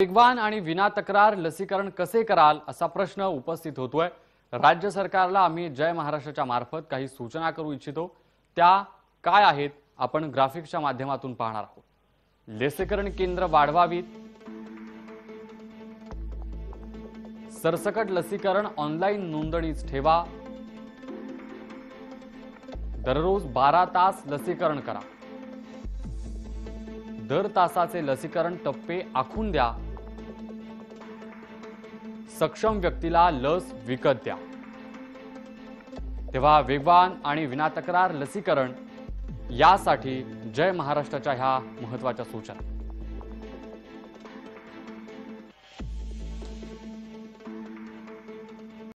वेगवान आणि विना तक्रार लसीकरण कसे कराल असा प्रश्न उपस्थित होतोय। राज्य सरकारला आम्ही जय महाराष्ट्राच्या मार्फत काही सूचना करू इच्छितो, त्या काय आहेत आपण ग्राफिक्सच्या माध्यमातून पाहणार आहोत। लसीकरण केंद्र वाढवावीत, सरसकट लसीकरण ऑनलाइन नोंदणीच ठेवा, दररोज 12 तास लसीकरण करा, दर तासाचे लसीकरण टप्पे आखून द्या, सक्षम व्यक्तीला लस विकत द्या। तेव्हा वेगवान आणि विनातक्रार लसीकरण यासाठी जय महाराष्ट्राच्या ह्या महत्त्वाच्या सूचना।